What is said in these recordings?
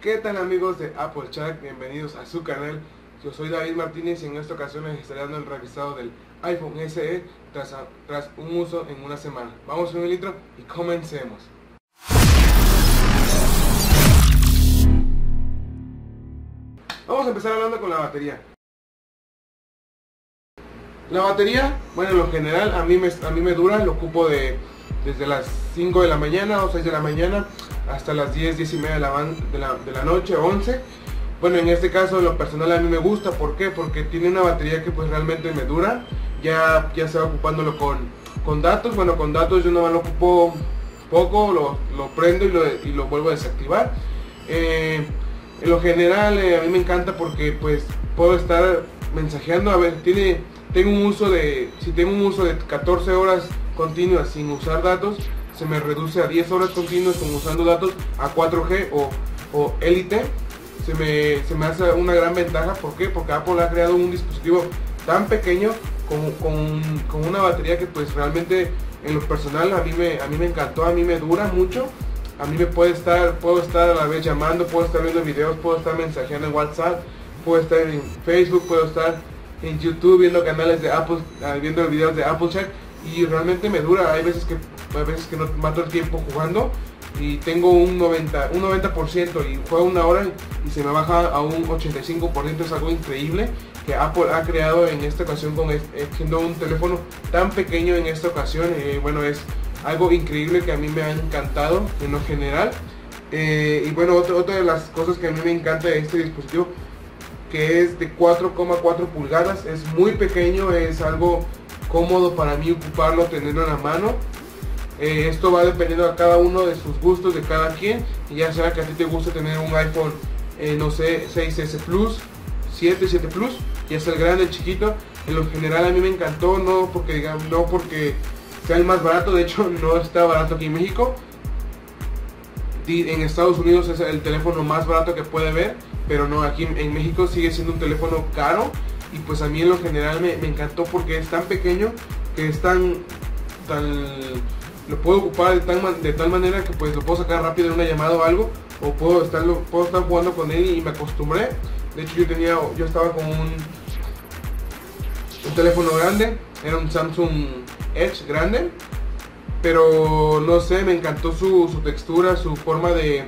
¿Qué tal, amigos de Apple Chat? Bienvenidos a su canal. Yo soy David Martínez y en esta ocasión les estaré dando el revisado del iPhone SE tras un uso en una semana. Vamos a un litro y comencemos. Vamos a empezar hablando con la batería. La batería, bueno, en lo general a mí me dura, lo ocupo desde las 5 de la mañana o 6 de la mañana hasta las 10, 10 y media de la noche, 11. Bueno, en este caso, lo personal a mí me gusta. ¿Por qué? Porque tiene una batería que pues realmente me dura. Ya se va ocupándolo con datos. Bueno, con datos yo no lo ocupo poco, lo prendo y lo vuelvo a desactivar. En lo general a mí me encanta porque pues puedo estar mensajeando. A ver, tengo un uso de, si tengo un uso de 14 horas continuas sin usar datos, se me reduce a 10 horas continuas con usando datos a 4G o LTE. Se me hace una gran ventaja. ¿Por qué? Porque Apple ha creado un dispositivo tan pequeño con una batería que pues realmente en lo personal a mí me encantó, a mí me dura mucho, a mí me puedo estar a la vez llamando, puedo estar viendo videos, puedo estar mensajeando en WhatsApp, puedo estar en Facebook, puedo estar en YouTube viendo canales de Apple, viendo videos de Apple Chat, y realmente me dura. Hay veces que no mato el tiempo jugando y tengo un 90% y juego una hora y se me baja a un 85%. Es algo increíble que Apple ha creado en esta ocasión siendo un teléfono tan pequeño en esta ocasión. Bueno, es algo increíble que a mí me ha encantado en lo general. Y bueno, otra de las cosas que a mí me encanta de este dispositivo, que es de 4,4 pulgadas, es muy pequeño, es algo cómodo para mí ocuparlo, tenerlo en la mano. Esto va dependiendo a cada uno de sus gustos, de cada quien, y ya sea que a ti te guste tener un iPhone, no sé, 6S Plus, 7 Plus, ya sea el grande, el chiquito. En lo general a mí me encantó, no porque sea el más barato, de hecho no está barato aquí en México. En Estados Unidos es el teléfono más barato que puede haber, pero no, aquí en México sigue siendo un teléfono caro. Y pues a mí en lo general me encantó porque es tan pequeño, que es tan lo puedo ocupar de tal manera que pues lo puedo sacar rápido en una llamada o algo, o puedo estar jugando con él, y me acostumbré. De hecho yo estaba con un teléfono grande, era un Samsung Edge grande, pero no sé, me encantó su textura, su forma de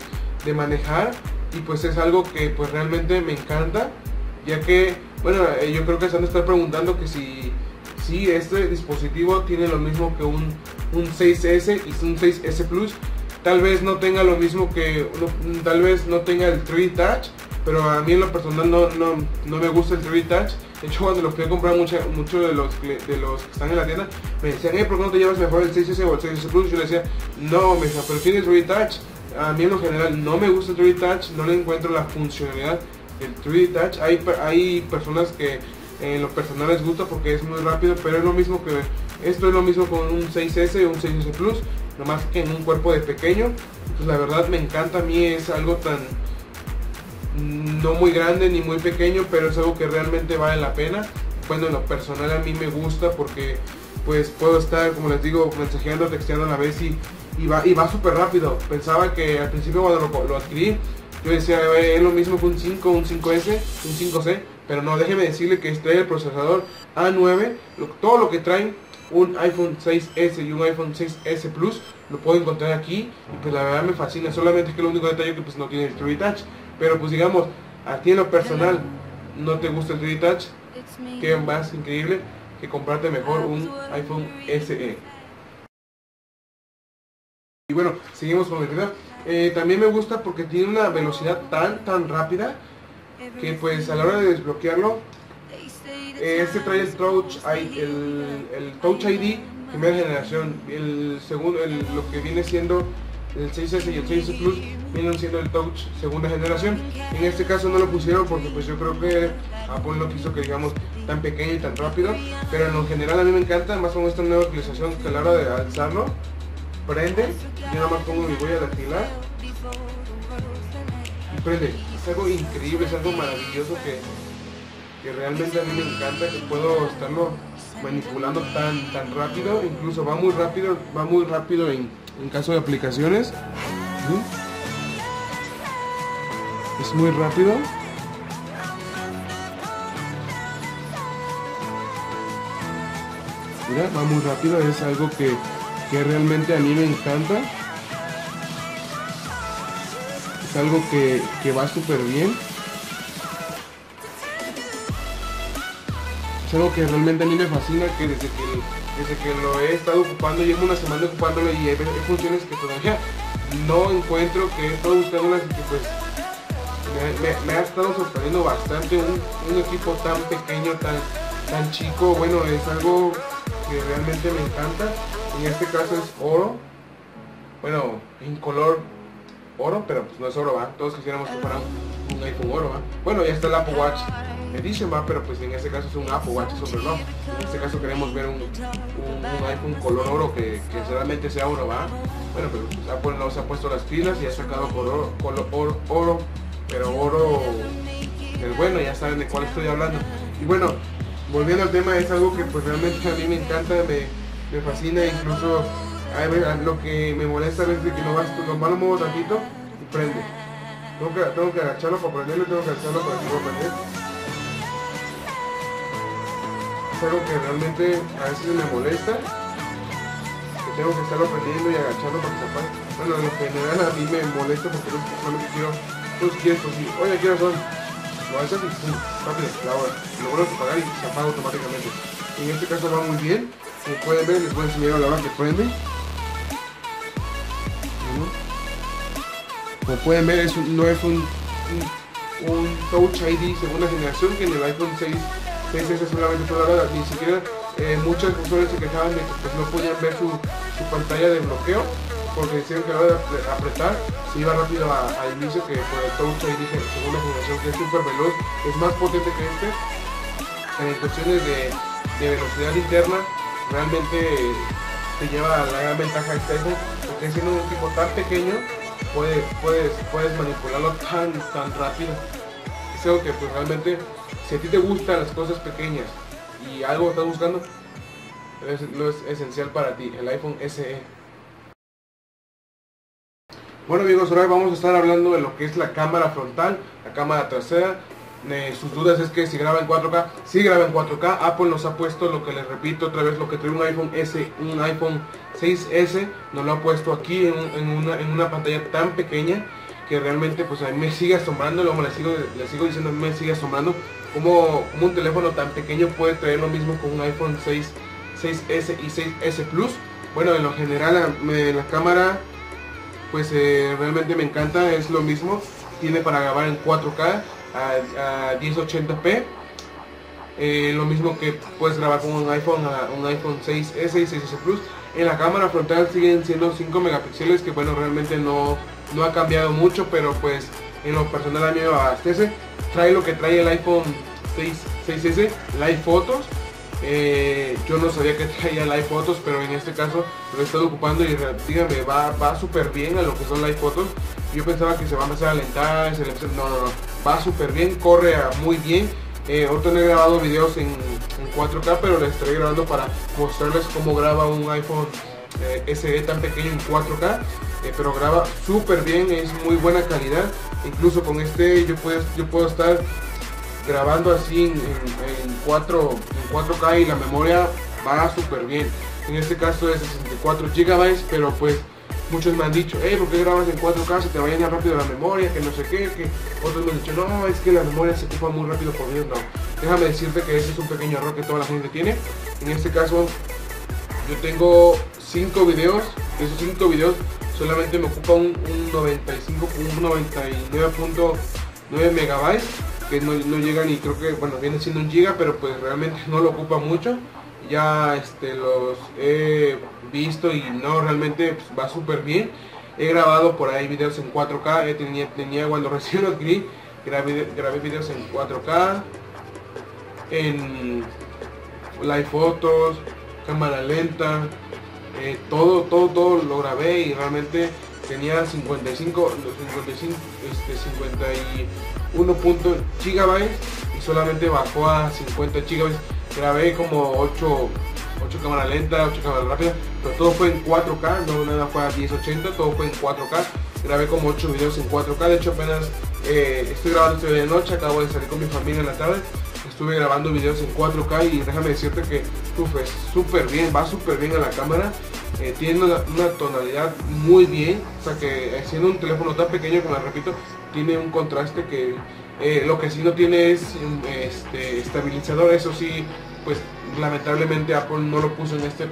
manejar, y pues es algo que pues realmente me encanta, ya que bueno, yo creo que se han de estar preguntando que si este dispositivo tiene lo mismo que un 6S y un 6S Plus. Tal vez no tenga lo mismo tal vez no tenga el 3D Touch, pero a mí en lo personal no me gusta el 3D Touch. De hecho, cuando lo fui a comprar, muchos de los que están en la tienda me decían, ¿por qué no te llevas mejor el 6S o el 6S Plus? Yo les decía, no, me decía, pero tiene el 3D Touch. A mí en lo general no me gusta el 3D Touch, no le encuentro la funcionalidad del 3D Touch. Hay personas que en lo personal les gusta porque es muy rápido, pero es lo mismo que esto, es lo mismo con un 6S o un 6S Plus, nomás que en un cuerpo de pequeño. Pues la verdad me encanta, a mí es algo tan, no muy grande ni muy pequeño, pero es algo que realmente vale la pena. Bueno, en lo personal a mí me gusta porque pues puedo estar, como les digo, mensajeando, texteando a la vez, y va súper rápido. Pensaba que al principio cuando lo adquirí, yo decía, es lo mismo que un 5, un 5S, un 5C, pero no, déjeme decirle que trae el procesador A9, todo lo que traen un iPhone 6S y un iPhone 6S Plus lo puedo encontrar aquí, y pues la verdad me fascina. Solamente es que el único detalle que pues no tiene el 3D Touch, pero pues digamos, a ti en lo personal no te gusta el 3D Touch, que más increíble que comprarte mejor un iPhone SE. Y bueno, seguimos con el video. También me gusta porque tiene una velocidad tan rápida que pues a la hora de desbloquearlo, este trae el Touch ID primera generación. Lo que viene siendo el 6S y el 6S Plus vienen siendo el Touch segunda generación. En este caso no lo pusieron porque pues yo creo que Apple no quiso que digamos tan pequeño y tan rápido, pero en lo general a mí me encanta, más con esta nueva utilización, que a la hora de alzarlo prende, yo nada más pongo mi huella dactilar y prende. Es algo increíble, es algo maravilloso que realmente a mí me encanta, que puedo estarlo manipulando tan rápido. Incluso va muy rápido en caso de aplicaciones. es muy rápido. Mira, va muy rápido, es algo que realmente a mí me encanta. Es algo que va súper bien. Es algo que realmente a mí me fascina, que desde que lo he estado ocupando, llevo una semana ocupándolo y hay funciones que todavía no encuentro, que he estado buscando unas que pues me ha estado sorprendiendo bastante un equipo tan pequeño, tan chico. Bueno, es algo que realmente me encanta. En este caso es oro, bueno, en color oro, pero pues no es oro, va. Todos quisiéramos que fuera un iPhone oro, va. Bueno, ya está el Apple Watch Edition, va, pero pues en este caso es un Apple Watch, es un reloj. En este caso queremos ver un iPhone color oro que solamente sea oro, va. Bueno, pero pues Apple nos ha puesto las pilas y ha sacado color oro, pero oro del bueno, ya saben de cuál estoy hablando. Y bueno, volviendo al tema, es algo que pues realmente a mí me encanta, me fascina. Incluso a ver, lo que me molesta a veces es que lo muevo tantito y prende. Tengo que agacharlo para prenderlo, tengo que agacharlo para que lo prender. Es algo que realmente a veces me molesta, que tengo que estarlo prendiendo y agacharlo para que se apague. Bueno, en general a mí me molesta porque solamente quiero los tiempos y oye, quiero son. Lo haces y pum, rápido, la hora. Lo vuelves a apagar y se apaga automáticamente. En este caso va muy bien. Como pueden ver, les voy a enseñar a la hora que prende. Como pueden ver, no es un Touch ID segunda generación, que en el iPhone 6S solamente fue la hora. Ni siquiera muchas personas se quejaban de que pues, no podían ver su pantalla de bloqueo, porque decían que a la hora de apretar se iba rápido al inicio, que por el Touch ID segunda generación, que es súper veloz, es más potente que este. En cuestiones de velocidad interna, realmente te lleva a la gran ventaja este iPhone, porque siendo un tipo tan pequeño puedes manipularlo tan rápido. Es algo que pues realmente, si a ti te gustan las cosas pequeñas y algo estás buscando, lo es esencial para ti, el iPhone SE. Bueno amigos, ahora vamos a estar hablando de lo que es la cámara frontal, la cámara trasera. Sus dudas es que si graba en 4K, si graba en 4K. Apple nos ha puesto, lo que les repito otra vez, lo que trae un iPhone S, un iPhone 6S, nos lo ha puesto aquí en una pantalla tan pequeña que realmente pues a mí me sigue asombrando, como les sigo diciendo, me sigue asombrando como un teléfono tan pequeño puede traer lo mismo con un iPhone 6, 6S y 6S Plus. Bueno, en lo general la cámara pues realmente me encanta, es lo mismo, tiene para grabar en 4K a 1080p, lo mismo que puedes grabar con un iPhone 6S y 6S Plus. En la cámara frontal siguen siendo 5 megapíxeles, que bueno, realmente no ha cambiado mucho, pero pues en lo personal a mí me abastece. Trae lo que trae el iPhone 6S, Live Photos. Yo no sabía que traía Live Photos, pero en este caso lo he estado ocupando y díganme, va súper bien a lo que son Live Photos. Yo pensaba que se va a empezar a alentar, no, va súper bien, corre muy bien. Ahorita no he grabado videos en 4K, pero les estaré grabando para mostrarles cómo graba un iPhone SE tan pequeño en 4K, pero graba súper bien, es muy buena calidad. Incluso con este yo puedo estar grabando así en 4K y la memoria va súper bien. En este caso es 64 GB, pero pues muchos me han dicho, ¿por qué grabas en 4K? Se te va a llenar rápido la memoria, que no sé qué, que otros me han dicho, no, es que la memoria se ocupa muy rápido, por Dios, no. Déjame decirte que ese es un pequeño error que toda la gente tiene. En este caso, yo tengo 5 videos, de esos 5 videos solamente me ocupa un 99.9 megabytes, que no llega ni, creo que, bueno, viene siendo 1 giga, pero pues realmente no lo ocupa mucho. Ya los he visto y no, realmente pues, va súper bien. He grabado por ahí videos en 4K, tenía cuando recién lo adquirí, grabé videos en 4K, en Live Photos, cámara lenta, todo lo grabé y realmente tenía 51 GB y solamente bajó a 50 GB. Grabé como 8 cámaras lentas, 8 cámaras rápidas, pero todo fue en 4K, no nada fue a 1080, todo fue en 4K. grabé como 8 videos en 4K. De hecho, apenas estoy grabando esto de noche, acabo de salir con mi familia en la tarde, estuve grabando videos en 4K y déjame decirte que es súper bien, va súper bien a la cámara. Tiene una tonalidad muy bien, o sea que siendo un teléfono tan pequeño, como les repito, tiene un contraste que lo que sí no tiene es estabilizador. Eso sí, pues lamentablemente Apple no lo puso en este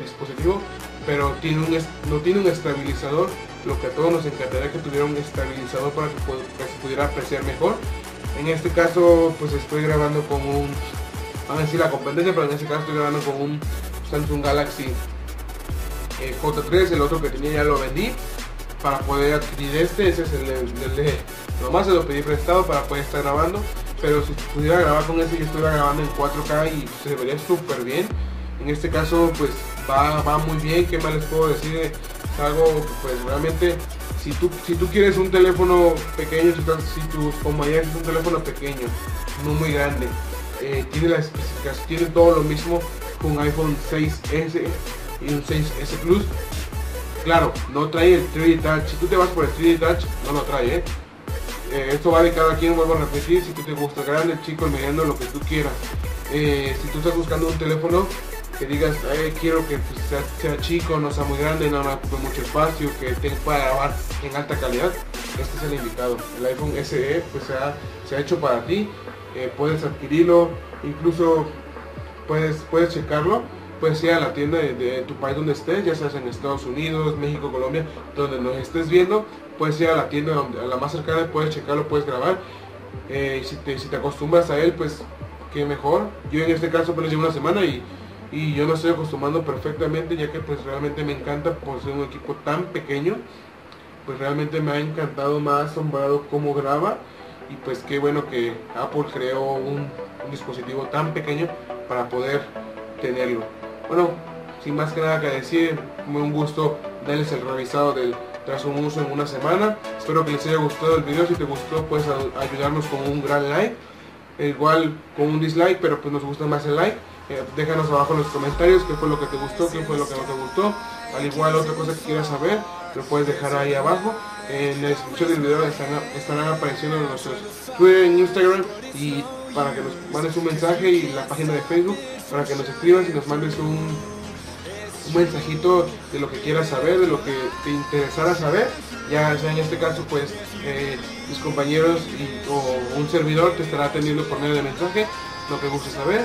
dispositivo, pero no tiene un estabilizador, lo que a todos nos encantaría que tuviera un estabilizador para que se pudiera apreciar mejor. En este caso pues estoy grabando con un, van a decir la competencia, pero en este caso estoy grabando con un Samsung Galaxy J3, el otro que tenía ya lo vendí para poder adquirir este. Ese es el nomás se lo pedí prestado para poder estar grabando, pero si pudiera grabar con ese, yo estuviera grabando en 4K y se vería súper bien. En este caso pues va muy bien. ¿Qué más les puedo decir? Es algo pues realmente, si tú quieres un teléfono pequeño, si tú como ya es un teléfono pequeño, no muy grande, tiene las especificaciones, tiene todo lo mismo que un iPhone 6S y un 6S Plus. Claro, no trae el 3D Touch. Si tú te vas por el 3D Touch, no lo trae, ¿eh? Esto va de cada quien, vuelvo a repetir. Si tú te gusta grande, chico, mediano, lo que tú quieras. Si tú estás buscando un teléfono que digas, quiero que pues, sea chico, no sea muy grande, no ocupe mucho espacio, que tenga para grabar en alta calidad, este es el indicado. El iPhone SE pues se ha hecho para ti. Puedes adquirirlo, incluso puedes checarlo, puedes ir a la tienda de tu país donde estés, ya seas en Estados Unidos, México, Colombia, donde nos estés viendo, puedes ir a la tienda a la más cercana, puedes checarlo, puedes grabar. Si te acostumbras a él, pues qué mejor. Yo en este caso apenas llevo una semana y yo lo estoy acostumbrando perfectamente, ya que pues realmente me encanta por ser un equipo tan pequeño. Pues realmente me ha encantado, me ha asombrado cómo graba, y pues qué bueno que Apple creó un dispositivo tan pequeño para poder tenerlo. Bueno, sin más que nada que decir, fue un gusto darles el revisado tras un uso en una semana. Espero que les haya gustado el video. Si te gustó, puedes ayudarnos con un gran like, igual con un dislike, pero pues nos gusta más el like. Déjanos abajo en los comentarios qué fue lo que te gustó, qué fue lo que no te gustó. Al igual otra cosa que quieras saber, lo puedes dejar ahí abajo. En la descripción del video estarán apareciendo nuestros Twitter, en Instagram, y para que nos mandes un mensaje, y la página de Facebook para que nos escribas y nos mandes un mensajito de lo que quieras saber, de lo que te interesara saber. Ya sea en este caso pues mis compañeros o un servidor te estará atendiendo por medio de mensaje lo que guste saber.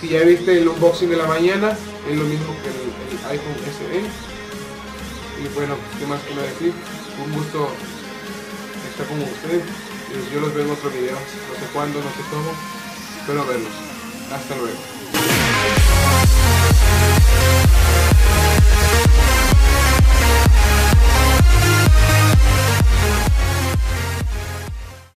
Si ya viste el unboxing de la mañana, es lo mismo que el iPhone SE. Y bueno, ¿qué más quiero decir? Un gusto estar con ustedes. Yo los veo en otro video, no sé cuándo, no sé cómo, espero verlos. Hasta luego.